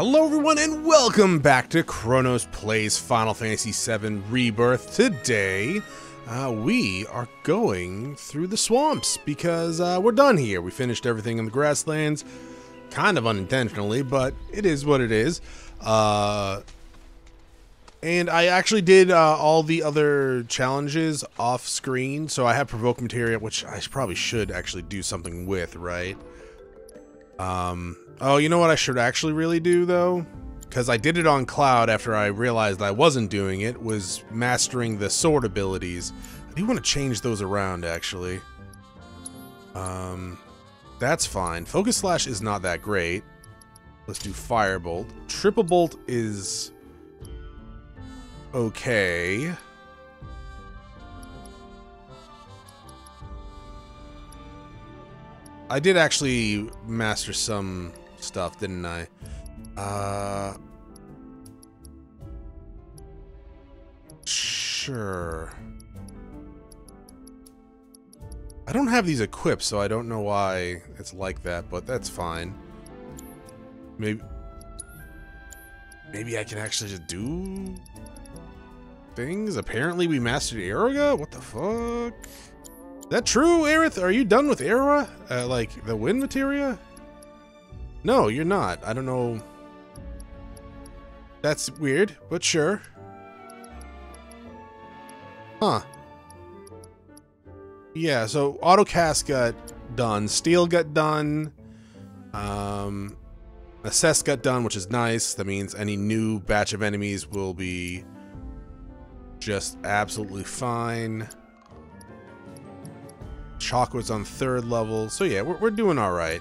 Hello everyone and welcome back to Chronos Plays Final Fantasy VII Rebirth. Today, we are going through the swamps because we're done here. We finished everything in the grasslands, kind of unintentionally, but it is what it is. And I actually did all the other challenges off screen, so I have Provoke Materia, which I probably should actually do something with, right? Oh, you know what I should actually really do, though? Because I did it on Cloud after I realized I wasn't doing it, was mastering the sword abilities. I do want to change those around, actually. That's fine. Focus Slash is not that great. Let's do Firebolt. Triple Bolt is okay. I did actually master some stuff, didn't I? Sure. I don't have these equipped, so I don't know why it's like that, but that's fine. Maybe I can actually just do things? Apparently we mastered Aeroga? What the fuck? Is that true, Aerith? Are you done with Aera? Like, the wind materia? No, you're not. I don't know. That's weird, but sure. Huh. Yeah, so Autocast got done. Steel got done. Assess got done, which is nice. That means any new batch of enemies will be just absolutely fine. Chakwas on 3rd level, so yeah, we're doing all right.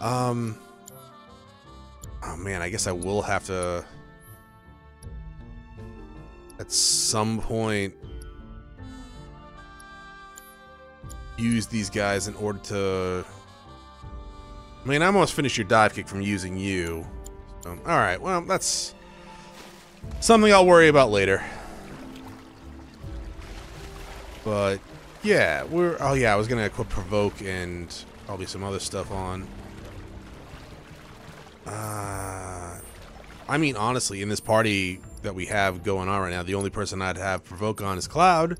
Oh man, I guess I will have to at some point use these guys in order to. I mean, I almost finished your dive kick from using you. So, all right, well, that's something I'll worry about later. But yeah, oh yeah, I was gonna equip Provoke and probably some other stuff on. I mean, honestly, in this party that we have going on right now, the only person I'd have Provoke on is Cloud.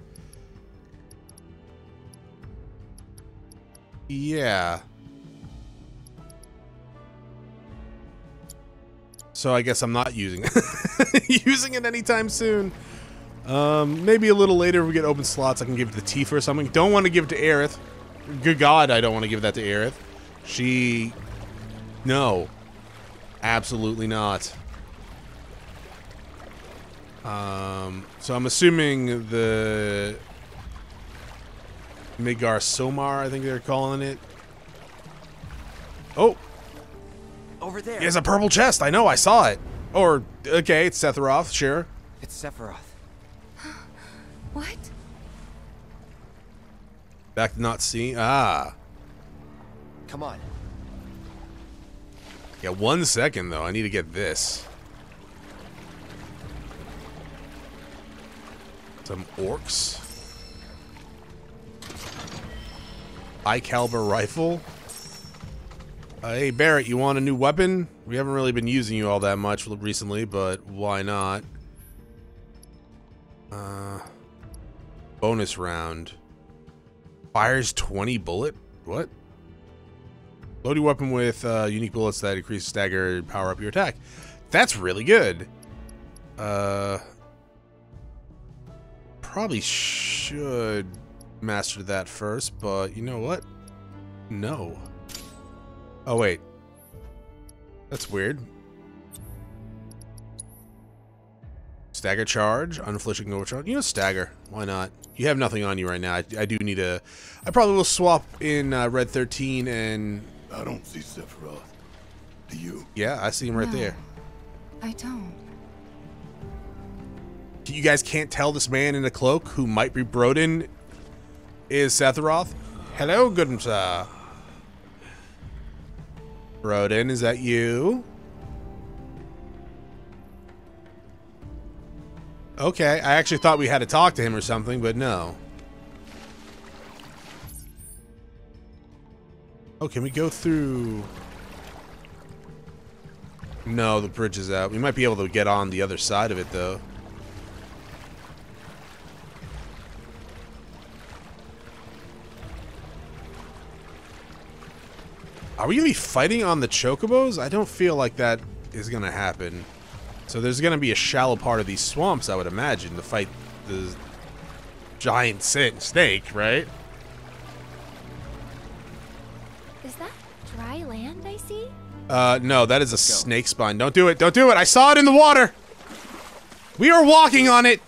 Yeah. So I guess I'm not using it anytime soon. Maybe a little later if we get open slots, I can give it to Tifa or something. Don't want to give it to Aerith. Good God, I don't want to give that to Aerith. She, no, absolutely not. So I'm assuming the Midgardsormr, I think they're calling it. Oh, over there. He has a purple chest. I know, I saw it. Or okay, it's Sephiroth. Sure, it's Sephiroth. What? Back to not seeing. Ah. Come on. Yeah, 1 second though. I need to get this. Some orcs. High caliber rifle. Hey Barret, you want a new weapon? We haven't really been using you all that much recently, but why not? Bonus round. Fires 20 bullet? What? Load your weapon with unique bullets that increase stagger and power up your attack. That's really good. Probably should master that first, but you know what? No. Oh, wait. That's weird. Stagger charge, unflinching overcharge. You know, stagger. Why not? You have nothing on you right now. I do need a. I probably will swap in Red 13 and. I don't see Sephiroth. Do you? Yeah, I see him right there. I don't. You guys can't tell this man in a cloak who might be Brodin is Sephiroth. Hello, good sir. Brodin, is that you? Okay, I actually thought we had to talk to him or something, but no. Oh, can we go through? No, the bridge is out. We might be able to get on the other side of it, though. Are we going to be fighting on the chocobos? I don't feel like that is going to happen. So there's going to be a shallow part of these swamps, I would imagine, to fight the giant snake, right? Is that dry land I see? No, that is a snake spine. Don't do it. Don't do it. I saw it in the water. We are walking on it.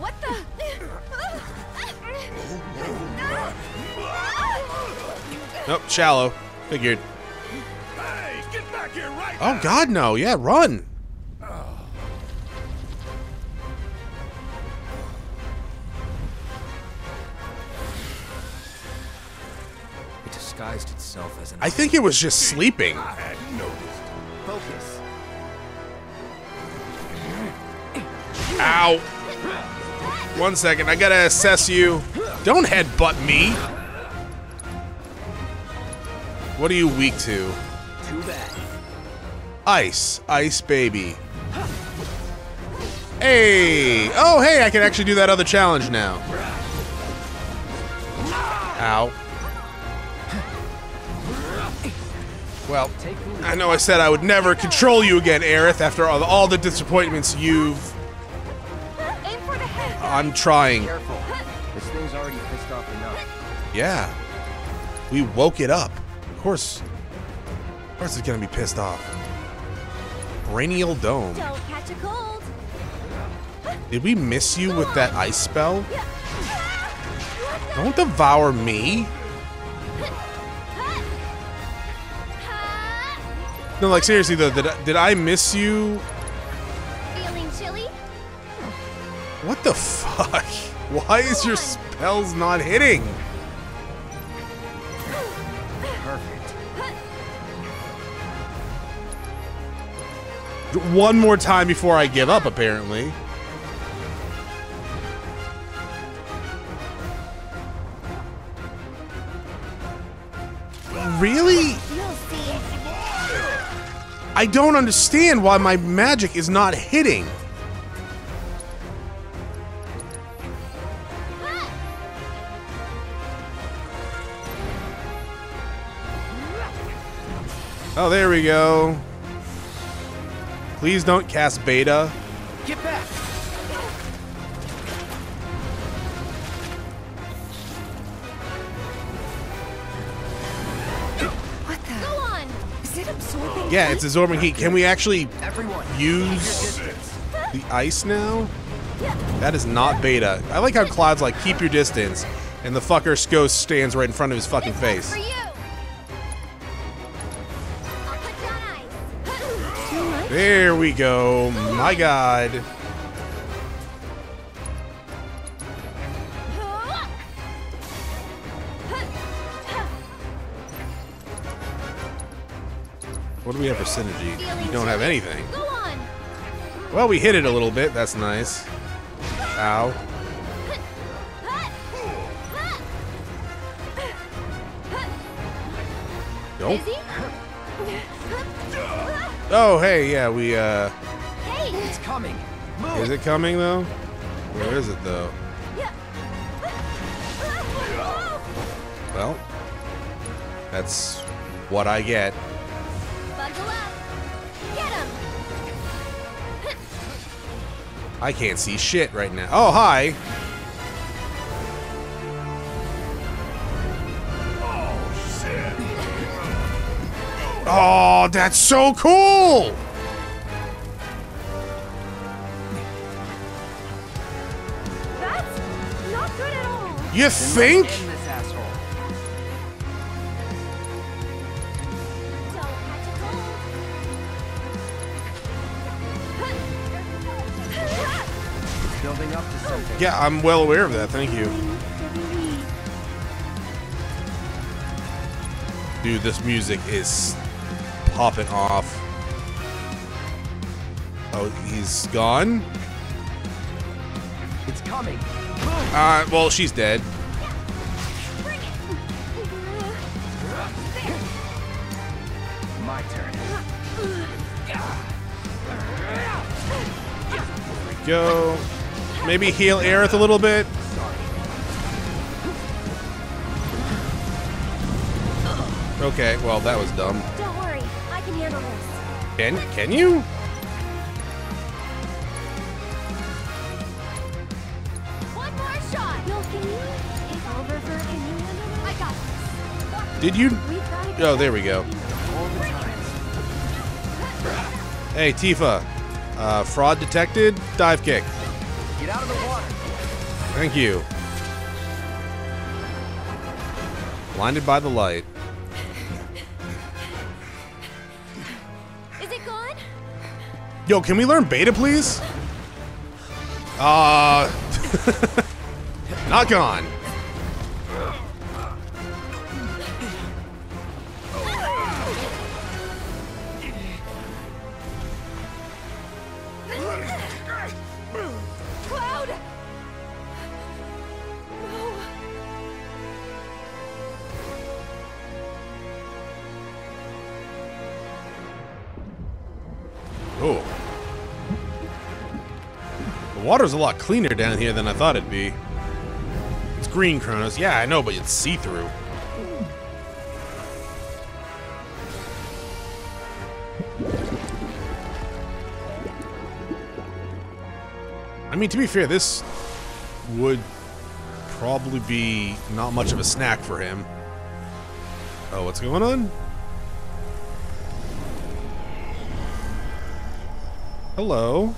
What the? Nope, shallow. Figured. Hey, get back here right now. Oh God, no. Yeah, run. Disguised itself as an I think it was just sleeping. I had noticed. Focus. Ow. 1 second, I gotta assess you. Don't headbutt me. What are you weak to? Too bad. Ice. Ice baby. Hey! Oh hey, I can actually do that other challenge now. Ow. Well, I know I said I would never control you again, Aerith, after all the disappointments you've... I'm trying. Careful. This thing's already pissed off enough. Yeah. We woke it up. Of course it's gonna be pissed off. Cranial Dome. Don't catch a cold. Did we miss you with that ice spell? Don't devour me. No, like seriously though, did I miss you? Feeling chilly? What the fuck? Why is your spells not hitting? Perfect. One more time before I give up, apparently. Really? I don't understand why my magic is not hitting. Oh, there we go. Please don't cast beta. Get back. Yeah, it's absorbing heat. Can we actually use the ice now? That is not beta. I like how Cloud's like, keep your distance, and the fucker ghost stands right in front of his fucking face. There we go. My God. What do we have for synergy? We don't have anything. Well, we hit it a little bit. That's nice. Ow. Nope. Oh, hey, yeah, we, It's coming. Is it coming, though? Where is it, though? Well, that's what I get. I can't see shit right now. Oh, hi. Oh, shit. Oh, that's so cool. That's not good at all. You think? Yeah, I'm well aware of that. Thank you. Dude, this music is popping off. Oh, he's gone? It's coming. Well, she's dead. go. Maybe heal Aerith a little bit. Okay, well, that was dumb. Don't worry, I can handle this. Can you? One more shot. Will, can you take over for anyone? I got this. Did you? Oh, there we go. Hey, Tifa. Fraud detected. Dive kick. Get out of the water. Thank you. Blinded by the light. Yo, can we learn beta, please? Not gone. Cloud! No. Oh. Water's a lot cleaner down here than I thought it'd be. It's green, Chronos. Yeah, I know, but it's see-through. I mean, to be fair, this would probably be not much of a snack for him. Oh, what's going on? Hello.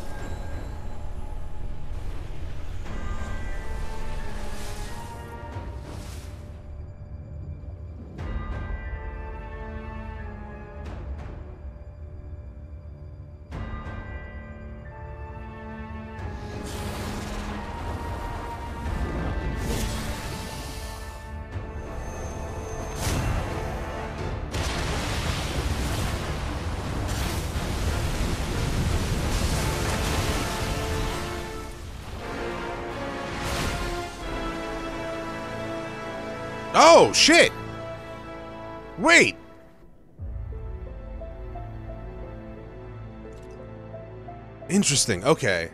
Oh, shit! Wait! Interesting, okay.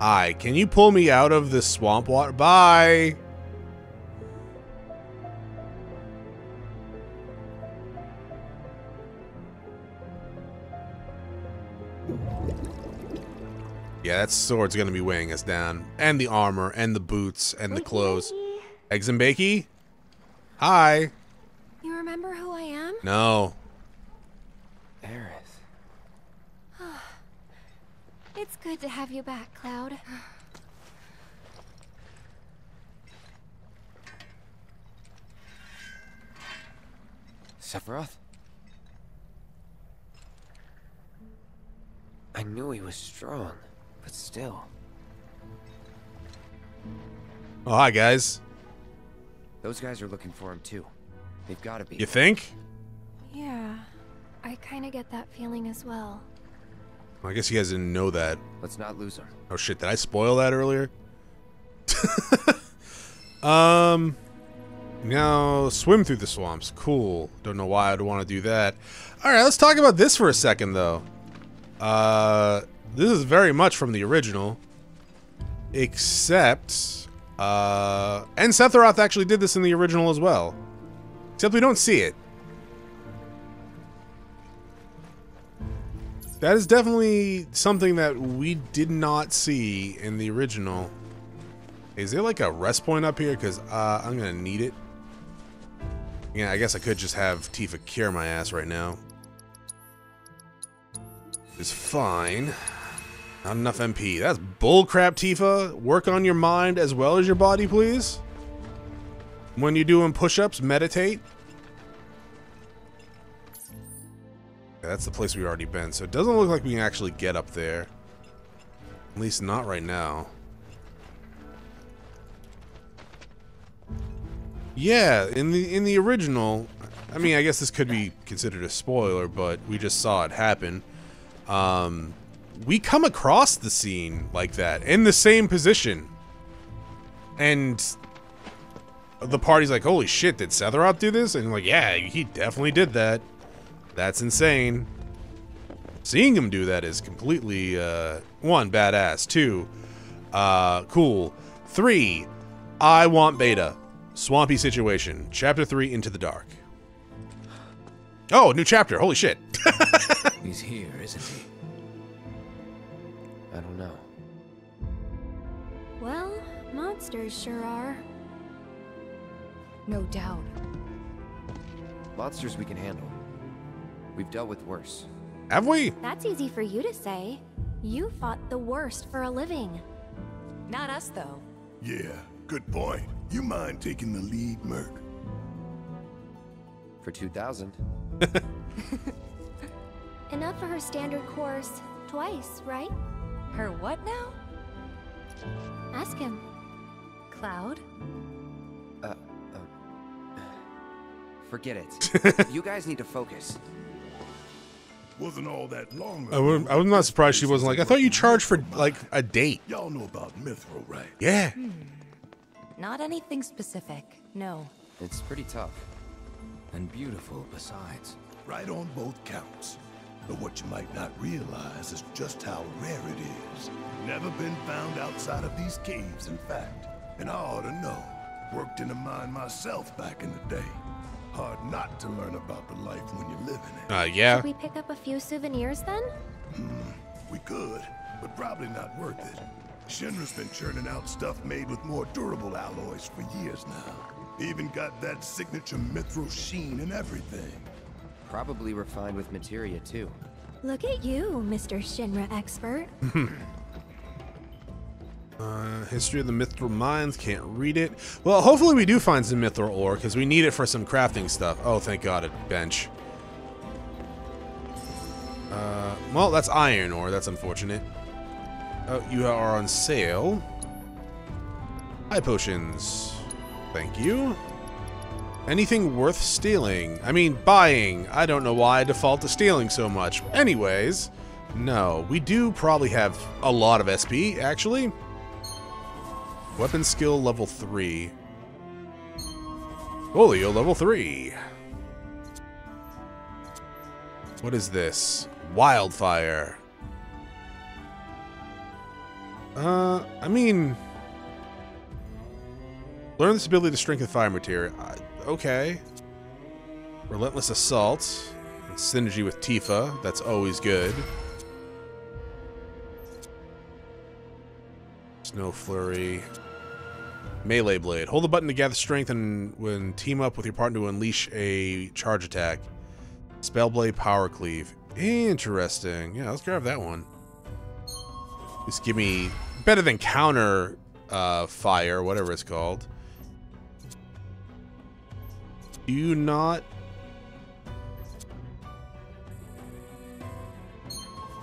Hi, can you pull me out of this swamp water? Bye! Yeah, that sword's gonna be weighing us down. And the armor, and the boots, and the clothes. Eggs and Bakey? Hi. You remember who I am? No. Aerith. Oh, it's good to have you back, Cloud. Sephiroth? I knew he was strong, but still. Oh, hi, guys. Those guys are looking for him, too. They've got to be. You think? Yeah. I kind of get that feeling as well. Well. I guess you guys didn't know that. Let's not lose him. Oh, shit. Did I spoil that earlier? Now, swim through the swamps. Cool. Don't know why I'd want to do that. All right. Let's talk about this for a second, though. This is very much from the original. Except... and Sephiroth actually did this in the original as well. Except we don't see it. That is definitely something that we did not see in the original. Is there like a rest point up here? Because I'm going to need it. Yeah, I guess I could just have Tifa cure my ass right now. It's fine. Not enough MP. That's bullcrap, Tifa. Work on your mind as well as your body, please. When you're doing push-ups, meditate. Yeah, that's the place we've already been, so it doesn't look like we can actually get up there. At least not right now. Yeah, in the original, I mean, I guess this could be considered a spoiler, but we just saw it happen. We come across the scene like that in the same position, and the party's like, holy shit, did Sephiroth do this? And I'm like, yeah, he definitely did that. That's insane. seeing him do that is completely, one, badass, two, cool, three, I want beta. Swampy situation. Chapter 3, Into the Dark. Oh, new chapter. Holy shit. He's here, isn't he? I don't know. Well, monsters sure are. No doubt. Monsters we can handle. We've dealt with worse. Have we? That's easy for you to say. You fought the worst for a living. Not us, though. Yeah, good point. You mind taking the lead, Merc? For 2,000. Enough for her standard course twice, right? Her what now? Ask him. Cloud? Forget it. You guys need to focus. Wasn't all that long ago. I was not surprised she wasn't like, I thought you charged for, like, a date. Y'all know about Mithril, right? Yeah. Not anything specific, no. It's pretty tough. And beautiful, besides. Right on both counts. But what you might not realize is just how rare it is. Never been found outside of these caves, in fact. And I ought to know. Worked in a mine myself back in the day. Hard not to learn about the life when you live in it. Yeah. Should we pick up a few souvenirs, then? We could, but probably not worth it. Shinra's been churning out stuff made with more durable alloys for years now. Even got that signature mithril sheen and everything. Probably refined with materia, too. Look at you, Mr. Shinra expert. History of the mithril mines, can't read it. Well, hopefully we do find some mithril ore, because we need it for some crafting stuff. Oh, thank God, a bench. Well, that's iron ore. That's unfortunate. Oh, you are on sale. High potions. Thank you. Anything worth stealing? I mean, buying. I don't know why I default to stealing so much. Anyways, no. We do probably have a lot of SP, actually. Weapon skill level 3. Folio level 3. What is this? Wildfire. I mean, learn this ability to strengthen fire material. Okay. Relentless assault. And synergy with Tifa. That's always good. Snow flurry. Melee blade. Hold the button to gather strength and when team up with your partner to unleash a charge attack. Spellblade, power cleave. Interesting. Yeah, let's grab that one. Just give me better than counter fire, whatever it's called. Do you not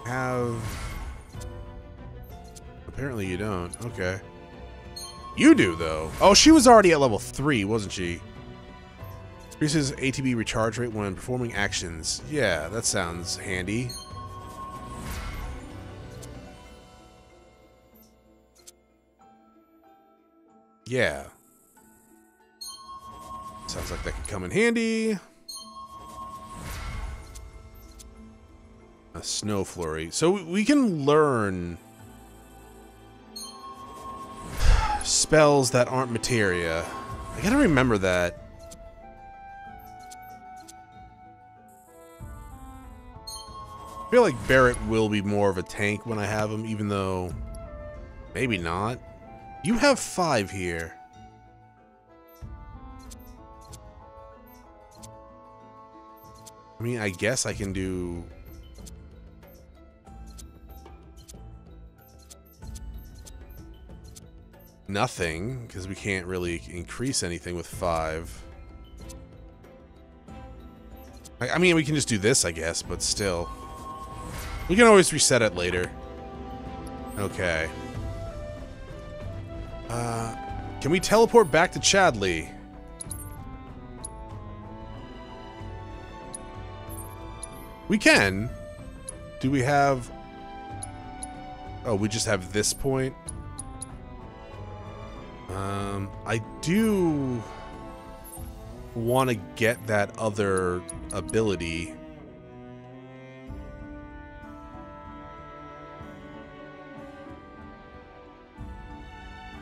have? Apparently you don't. Okay. You do though. Oh, she was already at level 3, wasn't she? Increases ATB recharge rate when performing actions. Yeah, that sounds handy. Yeah. Sounds like that could come in handy. A snow flurry. So we can learn spells that aren't materia. I gotta remember that. I feel like Barret will be more of a tank when I have him, even though maybe not. You have 5 here. I mean, I guess I can do... nothing, because we can't really increase anything with 5. I mean, we can just do this, I guess, but still. We can always reset it later. Okay. Can we teleport back to Chadley? We can. Do we have... oh, we just have this point. I do want to get that other ability.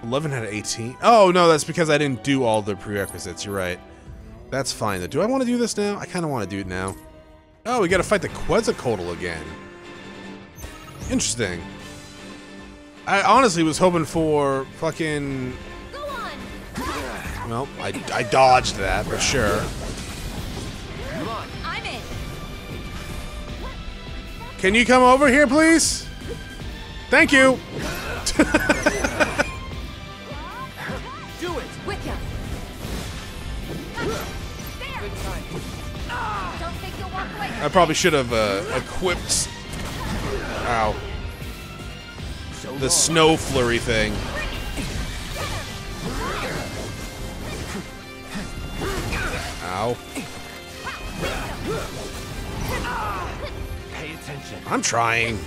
11 out of 18. Oh, no, that's because I didn't do all the prerequisites. You're right. That's fine, though. Do I want to do this now? I kind of want to do it now. Oh, we got to fight the Quetzalcoatl again. Interesting. I honestly was hoping for fucking... Go on. Well, I dodged that for sure. I'm in. Can you come over here, please? Thank you. Do it. With ya. Don't think you'll walk away. I probably should have equipped. Ow. The Snow Flurry thing. Ow. Pay attention. I'm trying.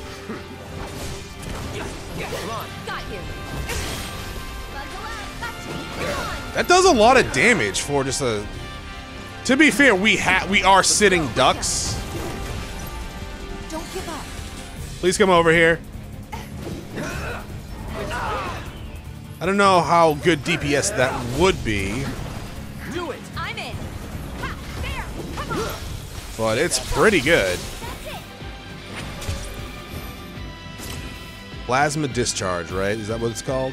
That does a lot of damage for just a... To be fair, we are sitting ducks. Don't give up. Please come over here. I don't know how good DPS that would be. Do it. I'm in. Ha, there. Come on. But it's pretty good. That's it. Plasma discharge, right? Is that what it's called?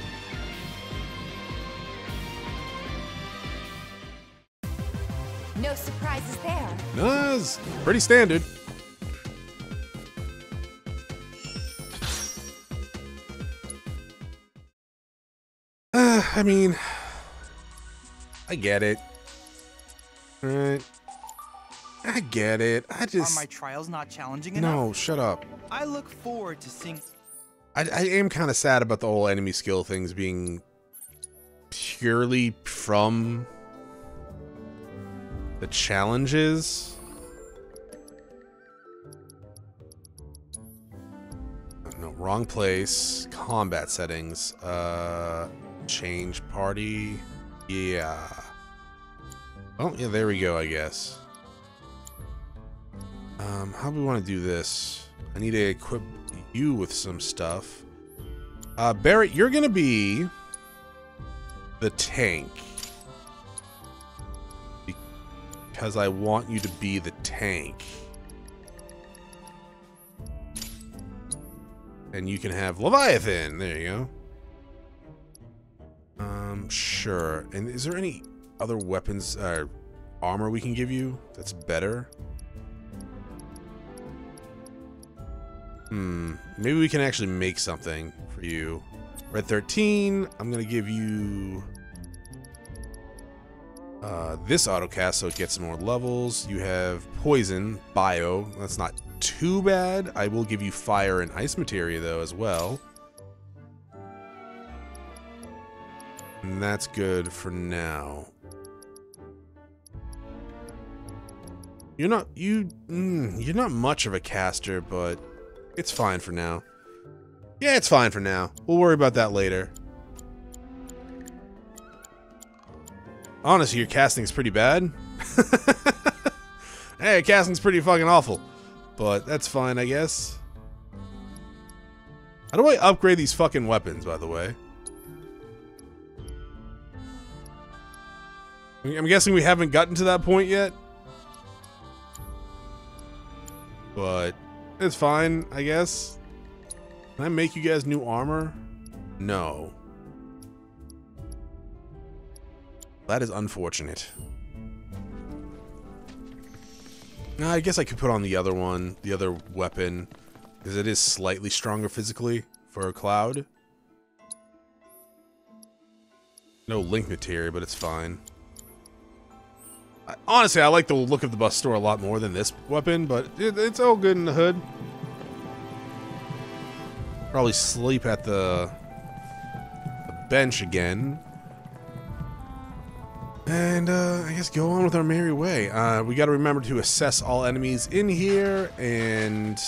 No surprises there. No, it's pretty standard. I mean, I get it. All right. I get it. I just... Are my trials not challenging enough? No, shut up. I look forward to seeing... I am kind of sad about the whole enemy skill things being purely from the challenges. No, wrong place. Combat settings. Change party. Yeah. Oh, yeah, there we go, I guess. How do we want to do this? I need to equip you with some stuff. Barret, you're going to be the tank. Because I want you to be the tank. And you can have Leviathan. There you go. Sure. And is there any other weapons or armor we can give you that's better? Maybe we can actually make something for you. Red 13, I'm going to give you this autocast so it gets some more levels. You have poison, bio. That's not too bad. I will give you fire and ice materia, though, as well. And that's good for now. You're not you're not much of a caster, but it's fine for now. Yeah, it's fine for now. We'll worry about that later. Honestly, your casting's pretty bad. Hey, casting's pretty fucking awful. But that's fine, I guess. How do I upgrade these fucking weapons, by the way? I'm guessing we haven't gotten to that point yet. But it's fine, I guess. Can I make you guys new armor? No. That is unfortunate. Nah, I guess I could put on the other one, the other weapon, because it is slightly stronger physically for a Cloud. No link material, but it's fine. Honestly, I like the look of the bus store a lot more than this weapon, but it's all good in the hood. Probably sleep at the bench again. And I guess go on with our merry way. We got to remember to assess all enemies in here, and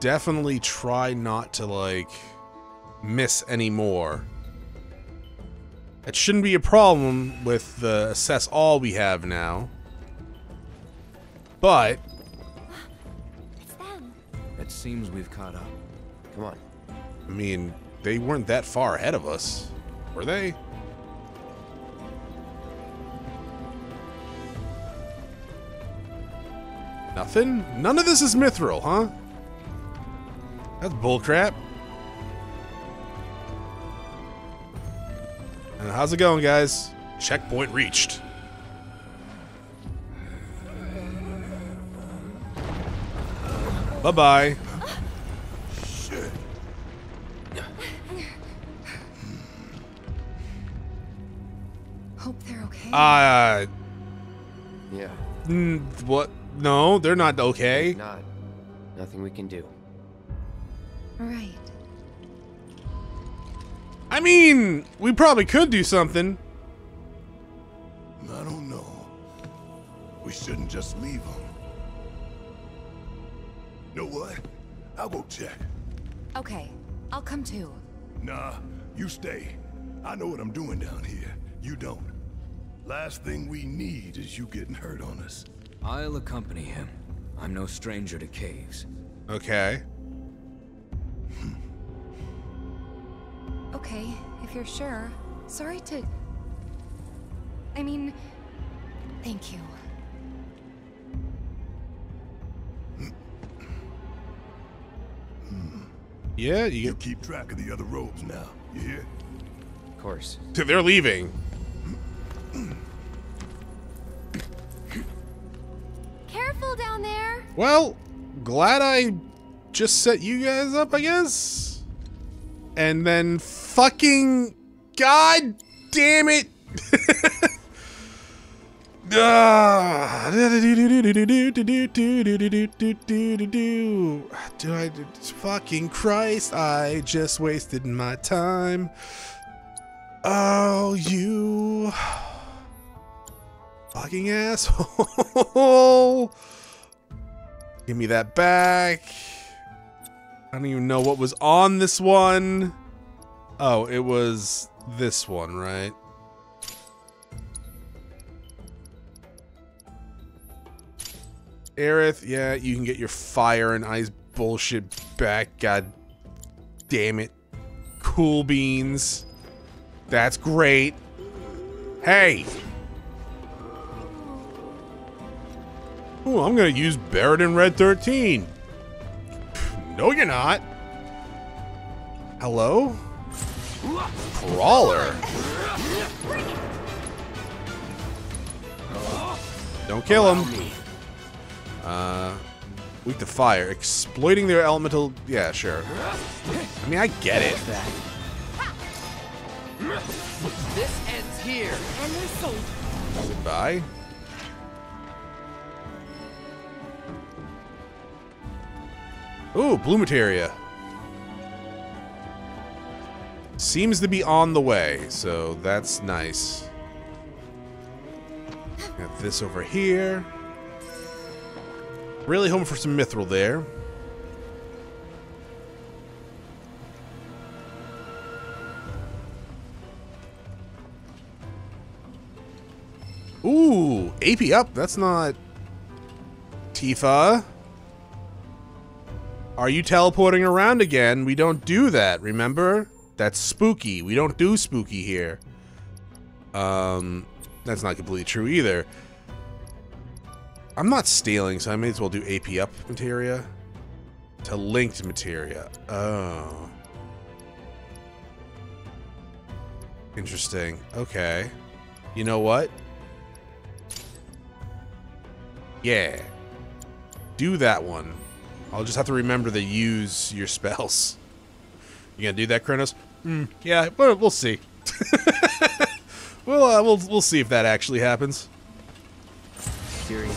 definitely try not to, like, miss any more. It shouldn't be a problem with the assess all we have now. But it's them. It seems we've caught up. Come on. I mean, they weren't that far ahead of us, were they? Nothing? None of this is mithril, huh? That's bullcrap. And how's it going, guys? Checkpoint reached. Bye-bye. Shit. Hope they're okay. Yeah. What? No, they're not okay. Not. Nothing we can do. Right. I mean, we probably could do something. I don't know. We shouldn't just leave them. You know what? I'll go check. Okay, I'll come too. Nah, you stay. I know what I'm doing down here. You don't. Last thing we need is you getting hurt on us. I'll accompany him. I'm no stranger to caves. Okay. Okay, if you're sure. Sorry to... I mean, thank you. Yeah, you keep track of the other robes now. You hear? Of course. So they're leaving. Careful down there. Well, glad I just set you guys up, I guess. And then fucking god damn it. Fucking Christ, I just wasted my time. Oh, you fucking asshole. Give me that back. I don't even know what was on this one. Oh, it was this one, right? Aerith, yeah, you can get your fire and ice bullshit back. God damn it. Cool beans. That's great. Hey! Ooh, I'm gonna use Barret and Red 13. No, you're not. Hello? Crawler. Don't kill him. Weak to fire, exploiting their elemental. Yeah, sure. I mean, I get it. This ends here, and they're sold. Goodbye. Ooh, blue materia. Seems to be on the way, so that's nice. Got this over here. Really hoping for some mithril there. Ooh, AP up. That's not... Tifa? Are you teleporting around again? We don't do that, remember? That's spooky. We don't do spooky here. That's not completely true either. I'm not stealing, so I may as well do AP up materia to linked materia. Oh. Interesting. Okay. You know what? Yeah. Do that one. I'll just have to remember to use your spells. You gonna do that, Chronos? Yeah, we'll see. We'll see if that actually happens. Seriously.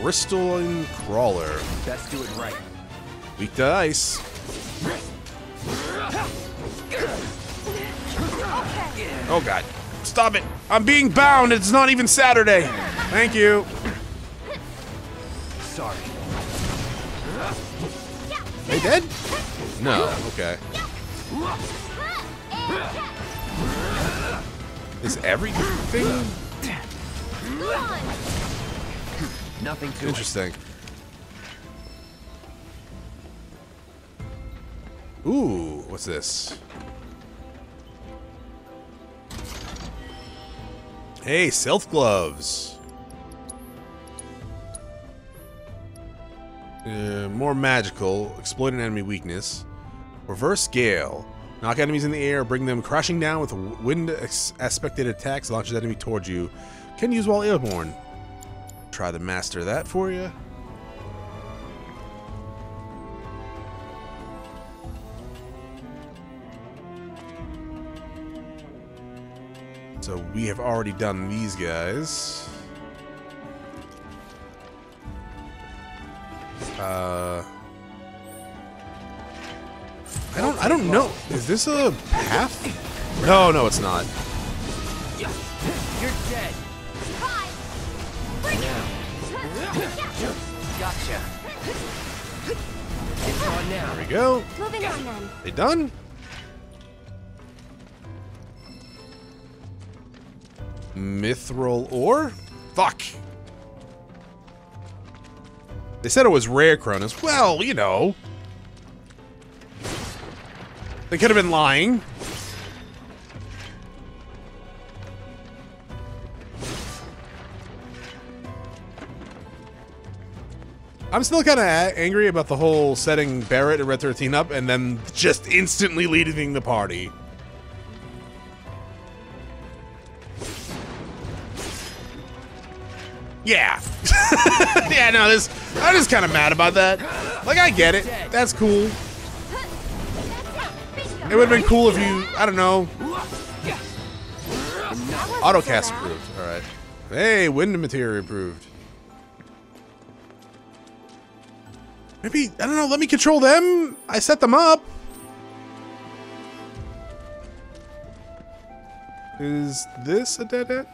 Crystalline Crawler. Best do it right. Weak to ice. Oh god. Stop it. I'm being bound. It's not even Saturday. Thank you. Sorry. They dead? No. Okay. Is everything? nothing to interesting. It. Ooh, what's this? Hey, Sylph gloves. More magical. Exploit an enemy weakness. Reverse Gale. Knock enemies in the air, bring them crashing down with wind-aspected attacks, launch the enemy towards you. Can use while airborne. Try to master that for you. So we have already done these guys. I don't know. Is this a path? No, no, it's not. You're dead. Bye. Bring it. Gotcha. It's on now. There we go. Moving on then. They done? Mithril Ore? Fuck. They said it was rare, Cronus. Well, you know. They could have been lying. I'm still kind of angry about the whole setting Barret and Red 13 up and then just instantly leading the party. Yeah. Yeah, no, this. I'm just kind of mad about that. Like, I get it. That's cool. It would have been cool if you, I don't know. Autocast approved. All right. Hey, Wind Materia approved. Maybe, I don't know, let me control them. I set them up. Is this a dead end?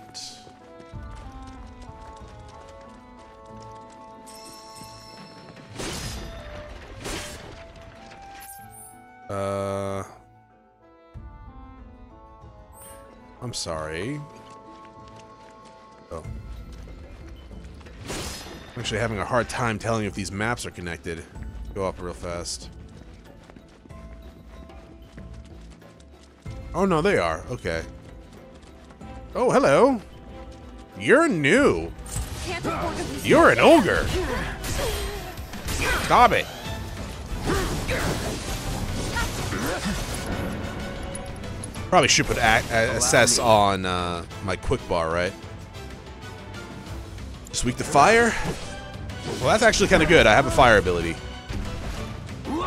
I'm sorry. Oh. I'm actually having a hard time telling if these maps are connected. Go up real fast. Oh, no, they are. Okay. Oh, hello. You're new. You're an ogre. Stop it. Probably should put Assess on my quick bar, right? Just weak to fire? Well, that's actually kind of good. I have a fire ability. Gotcha.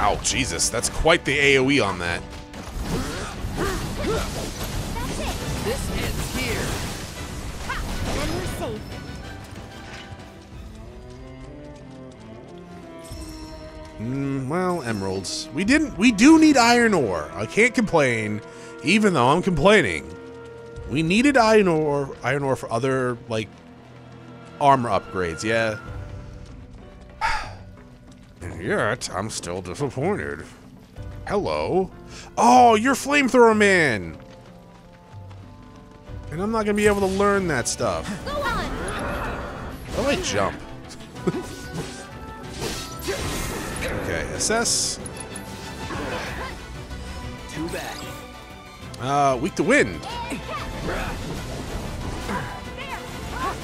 Ow, Jesus. That's quite the AoE on that. This ends here. And we're safe. Well, emeralds. We do need iron ore. I can't complain, even though I'm complaining. We needed iron ore for other, like, armor upgrades, yeah. And yet, I'm still disappointed. Hello. Oh, you're Flamethrower Man! And I'm not gonna be able to learn that stuff. Go on! How do I jump? Okay, assess. Too bad. Weak to wind.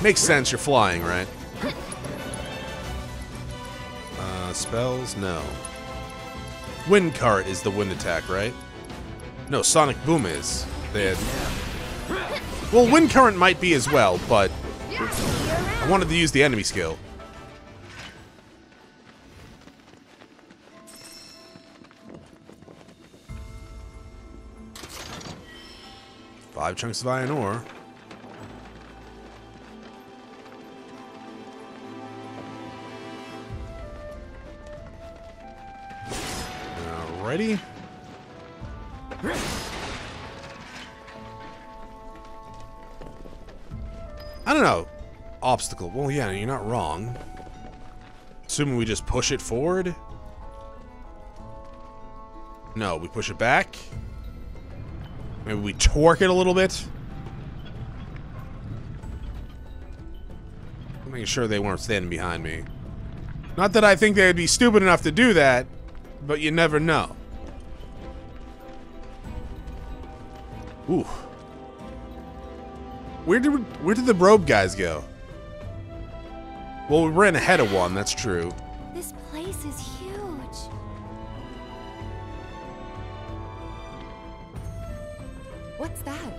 Makes sense, you're flying, right? Spells? No. Wind Current is the wind attack, right? No, Sonic Boom is. They had... Well, Wind Current might be as well, but I wanted to use the enemy skill. Five chunks of iron ore. Alrighty. I don't know. Obstacle. Well, yeah, you're not wrong. Assuming we just push it forward. No, we push it back. Maybe we torque it a little bit. I'm making sure they weren't standing behind me. Not that I think they'd be stupid enough to do that, but you never know. Ooh. Where did the robe guys go? Well, we ran ahead of one, that's true. This place is huge. What's that?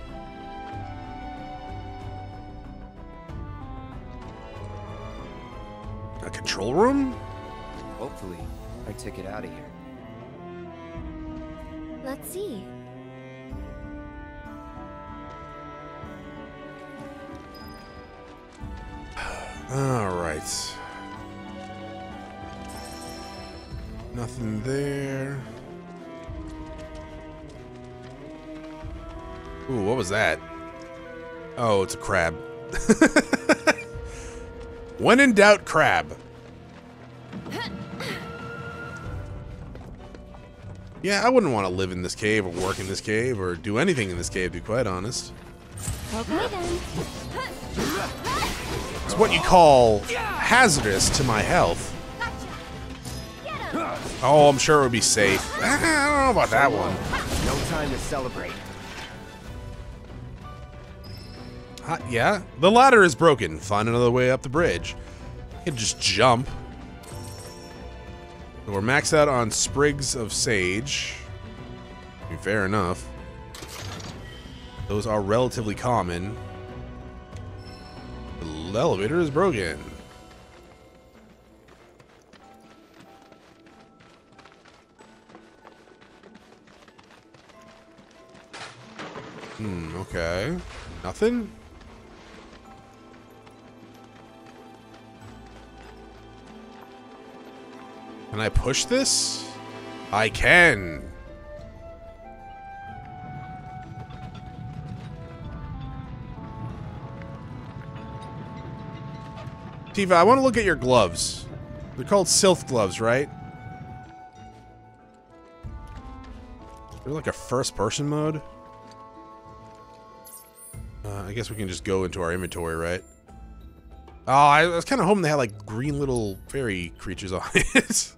A control room? Hopefully, I took it out of here. Let's see. All right. Nothing there. Ooh, what was that? Oh, it's a crab. When in doubt, crab. Yeah, I wouldn't want to live in this cave or work in this cave or do anything in this cave, to be quite honest. Okay, then. It's what you call hazardous to my health. Oh, I'm sure it would be safe. I don't know about that one. No time to celebrate. Yeah, the ladder is broken. Find another way up the bridge. You can just jump. We're maxed out on sprigs of sage. I mean, fair enough. Those are relatively common. The elevator is broken. Hmm, okay. Nothing? Can I push this? I can. Tifa, I want to look at your gloves. They're called Sylph gloves, right? They're like a first-person mode. I guess we can just go into our inventory, right? Oh, I was kind of hoping they had like green little fairy creatures on it.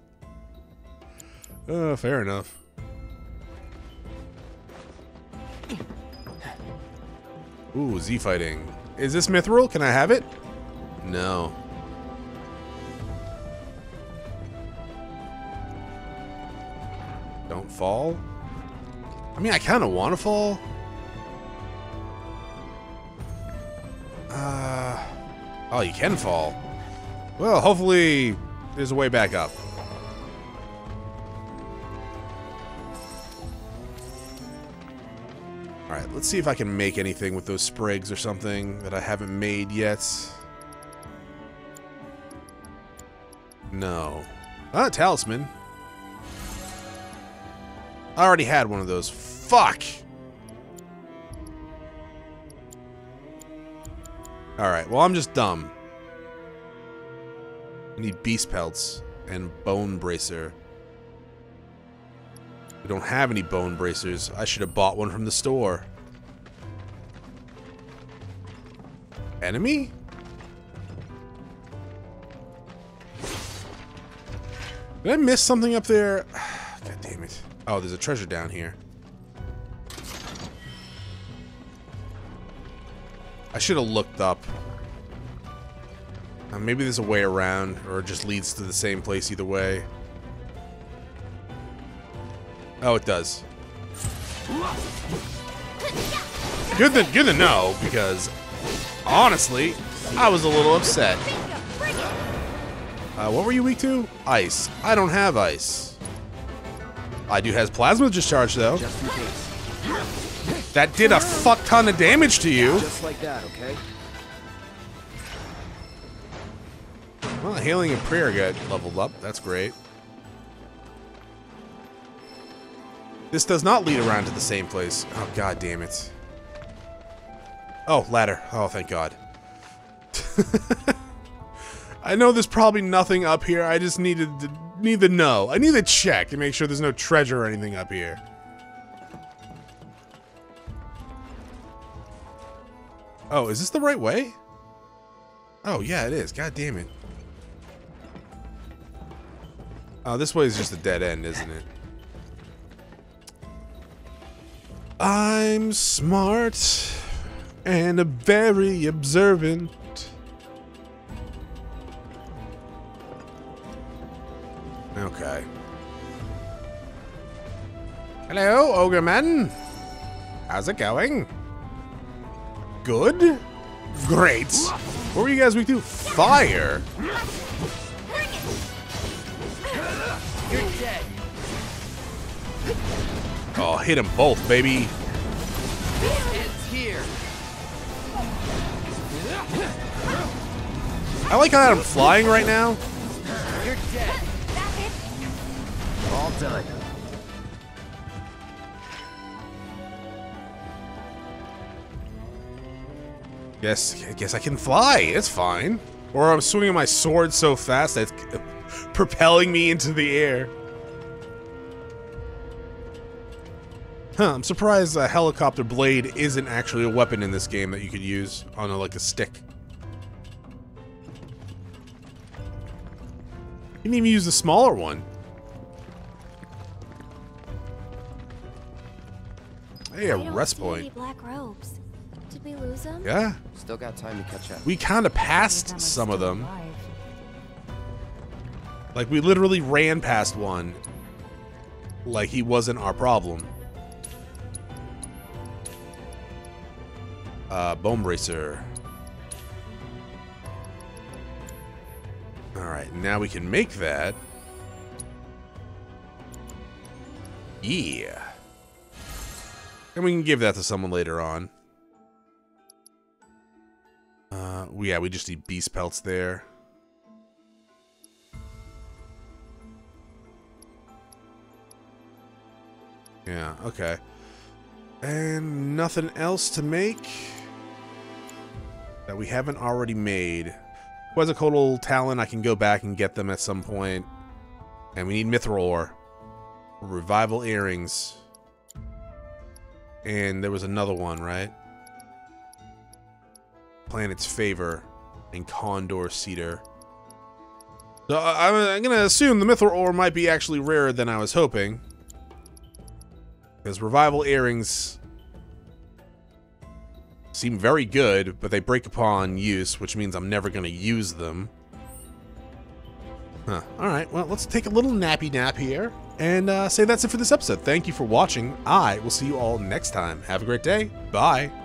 Fair enough. Ooh, Z fighting. Is this Mithril? Can I have it? No. Don't fall. I mean, I kind of want to fall. Oh, you can fall. Well, hopefully there's a way back up. All right, let's see if I can make anything with those sprigs or something that I haven't made yet. No. Ah, talisman. I already had one of those. Fuck! Alright, well, I'm just dumb. I need beast pelts and bone bracer. We don't have any bone bracers. I should have bought one from the store. Enemy? Did I miss something up there? God damn it. Oh, there's a treasure down here. I should have looked up. Maybe there's a way around, or it just leads to the same place either way. Oh, it does. Good to know, because honestly, I was a little upset. What were you weak to? Ice. I don't have ice. I do have plasma discharge, though. Just in case. That did a fuck ton of damage to you. Just like that, okay? Well, healing and prayer got leveled up. That's great. This does not lead around to the same place. Oh, god damn it. Oh, ladder. Oh, thank god. I know there's probably nothing up here. I just needed to need to know. I need to check to make sure there's no treasure or anything up here. Oh, is this the right way? Oh, yeah, it is. God damn it. Oh, this way is just a dead end, isn't it? I'm smart and very observant. Okay. Hello, Ogre Man. How's it going? Good? Great. What were you guys weak to? Fire. You're dead. Oh, hit them both, baby. It's here. I like how I'm flying right now. You're dead. All done. Yes, I guess I can fly. It's fine. Or I'm swinging my sword so fast that it's propelling me into the air. Huh, I'm surprised a helicopter blade isn't actually a weapon in this game that you could use on a, like a stick. You can even use the smaller one. Hey, a rest point. Black robes. Did we lose them? Yeah. Still got time to catch up. We kind of passed some of them. Alive. Like, we literally ran past one. Like, he wasn't our problem. Bone Bracer. Alright, now we can make that. Yeah. And we can give that to someone later on. Yeah, we just need beast pelts there. Yeah, okay. And nothing else to make that we haven't already made. Quetzalcoatl Talon, I can go back and get them at some point. And we need Mithril Ore. Revival Earrings. And there was another one, right? Planet's Favor and Condor Cedar. So I'm gonna assume the Mithril Ore might be actually rarer than I was hoping. Because Revival Earrings seem very good, but they break upon use, which means I'm never gonna use them. Huh. Alright, well, let's take a little nappy nap here. And say that's it for this episode. Thank you for watching. I will see you all next time. Have a great day. Bye.